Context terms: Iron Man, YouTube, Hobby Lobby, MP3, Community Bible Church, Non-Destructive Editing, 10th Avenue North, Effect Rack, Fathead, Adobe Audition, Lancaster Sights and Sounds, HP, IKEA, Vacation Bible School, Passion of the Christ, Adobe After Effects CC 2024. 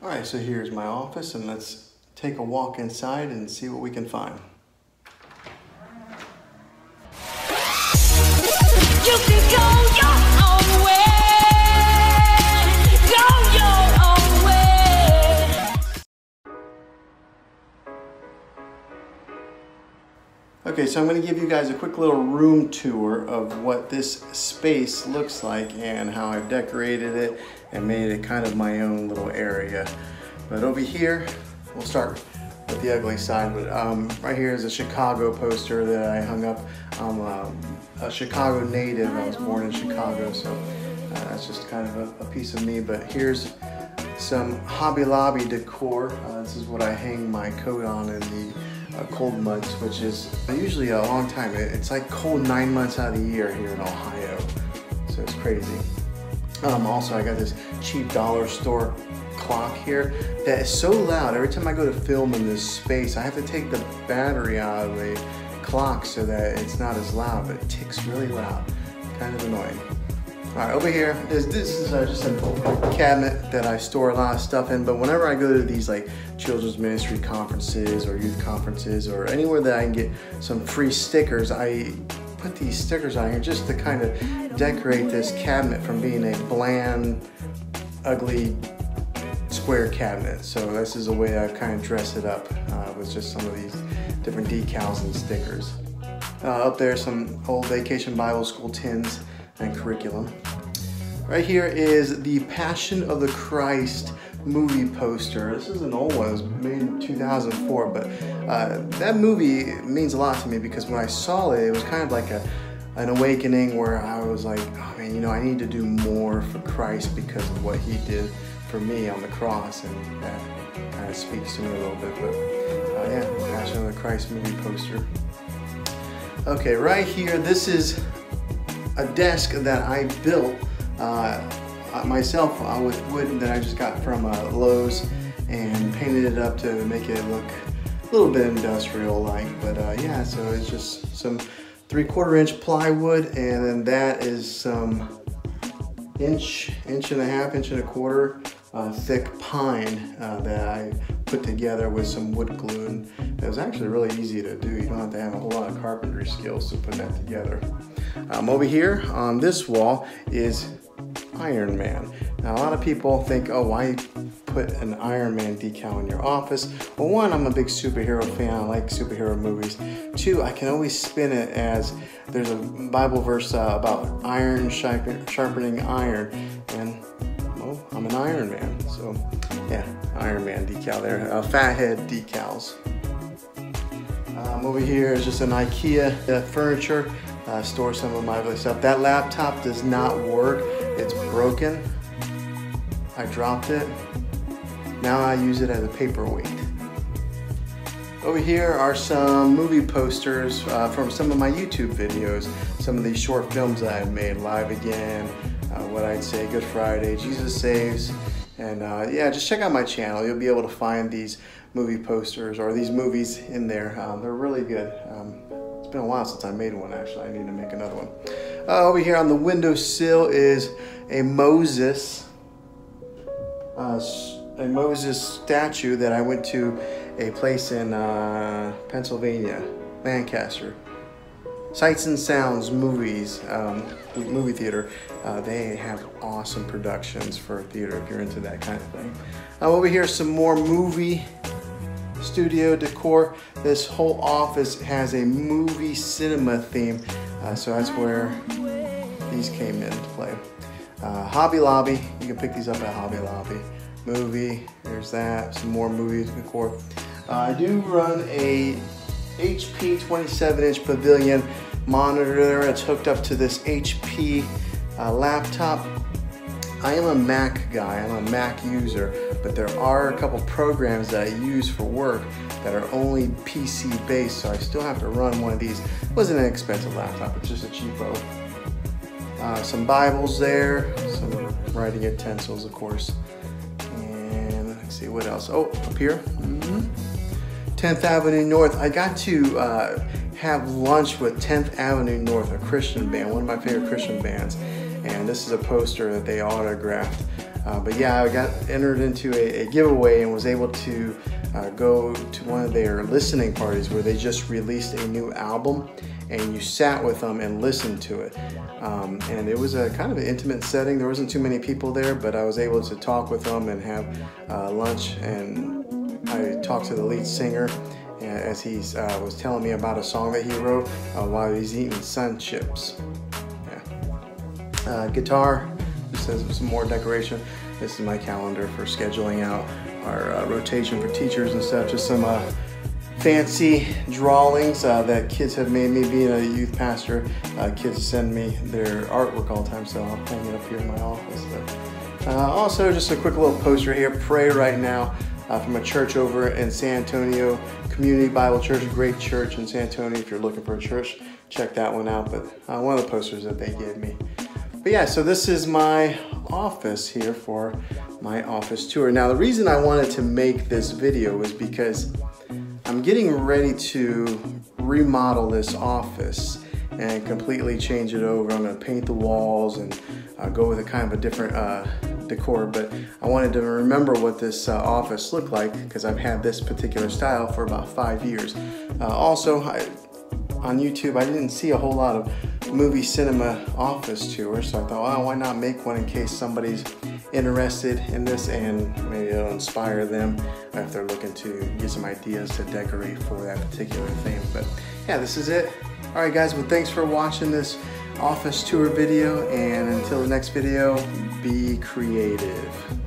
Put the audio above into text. All right, so here's my office, and let's take a walk inside and see what we can find. You can go your own way. Okay, so I'm going to give you guys a quick little room tour of what this space looks like and how I've decorated it and made it kind of my own little area. But over here, we'll start with the ugly side. But right here is a Chicago poster that I hung up. I'm a Chicago native. I was born in Chicago, so that's just kind of a piece of me. But here's some Hobby Lobby decor. This is what I hang my coat on in the cold months, which is usually a long time. It's like cold 9 months out of the year here in Ohio, so it's crazy. Also, I got this cheap dollar store clock here that is so loud. Every time I go to film in this space, I have to take the battery out of the clock so that it's not as loud, but it ticks really loud. Kind of annoying. All right, over here, this is just a cabinet that I store a lot of stuff in, but whenever I go to these like children's ministry conferences or youth conferences or anywhere that I can get some free stickers, I put these stickers on here just to kind of decorate this cabinet from being a bland, ugly, square cabinet. So this is a way I kind of dress it up with just some of these different decals and stickers. Up there, some old Vacation Bible School tins and curriculum. Right here is the Passion of the Christ movie poster. This is an old one, it was made in 2004, but that movie means a lot to me because when I saw it, it was kind of like an awakening where I was like, oh man, you know, I need to do more for Christ because of what he did for me on the cross, and that kind of speaks to me a little bit, but yeah, Passion of the Christ movie poster. Okay, right here, this is a desk that I built myself with wood that I just got from Lowe's and painted it up to make it look a little bit industrial-like. But yeah, so it's just some 3/4 inch plywood, and then that is some inch and a quarter thick pine that I put together with some wood glue. And it was actually really easy to do. You don't have to have a whole lot of carpentry skills to put that together. Over here on this wall is Iron Man. Now a lot of people think, oh, why put an Iron Man decal in your office? Well, one, I'm a big superhero fan. I like superhero movies. Two, I can always spin it as there's a Bible verse about iron sharpening iron, and well, I'm an Iron Man. So yeah, Iron Man decal there. Fathead decals. Over here is just an IKEA furniture. Store some of my other stuff. That laptop does not work. It's broken. I dropped it. Now I use it as a paperweight. Over here are some movie posters from some of my YouTube videos. Some of these short films that I've made. Live Again, What I'd Say, Good Friday, Jesus Saves. And yeah, just check out my channel. You'll be able to find these movie posters or these movies in there. They're really good. It's been a while since I made one, actually. I need to make another one. Over here on the windowsill is a Moses statue that I went to a place in Pennsylvania, Lancaster. Sights and Sounds movies, movie theater. They have awesome productions for theater if you're into that kind of thing. Over here, some more movie studio decor. This whole office has a movie cinema theme, so that's where these came into play. Hobby Lobby, you can pick these up at Hobby Lobby. Movie, there's that, some more movie decor. I do run a HP 27-inch pavilion monitor there. It's hooked up to this HP laptop. I am a Mac guy, I'm a Mac user, but there are a couple programs that I use for work that are only PC based, so I still have to run one of these. It wasn't an expensive laptop, it's just a cheapo. Some Bibles there, some writing utensils, of course. And let's see what else. Oh, up here, 10th Avenue North. I got to have lunch with 10th Avenue North, a Christian band, one of my favorite Christian bands. And this is a poster that they autographed But yeah, I got entered into a giveaway and was able to go to one of their listening parties where they just released a new album and you sat with them and listened to it. And it was a kind of an intimate setting. There wasn't too many people there, but I was able to talk with them and have lunch, and I talked to the lead singer as he was telling me about a song that he wrote while he's eating sun chips. Yeah. Guitar, just has some more decoration. This is my calendar for scheduling out our rotation for teachers and stuff. Just some fancy drawings that kids have made me. Being a youth pastor, kids send me their artwork all the time, so I'll hang it up here in my office. But, also, just a quick little poster here, Pray Right Now, from a church over in San Antonio, Community Bible Church, great church in San Antonio. If you're looking for a church, check that one out. But one of the posters that they gave me. But yeah, so this is my office here for my office tour. Now, the reason I wanted to make this video is because I'm getting ready to remodel this office and completely change it over. I'm going to paint the walls and go with a kind of a different decor, but I wanted to remember what this office looked like because I've had this particular style for about 5 years. Also, on YouTube, I didn't see a whole lot of movie cinema office tours, so I thought, oh, why not make one in case somebody's interested in this and maybe it'll inspire them if they're looking to get some ideas to decorate for that particular thing. But yeah, this is it. All right, guys, well, thanks for watching this office tour video, and until the next video, be creative.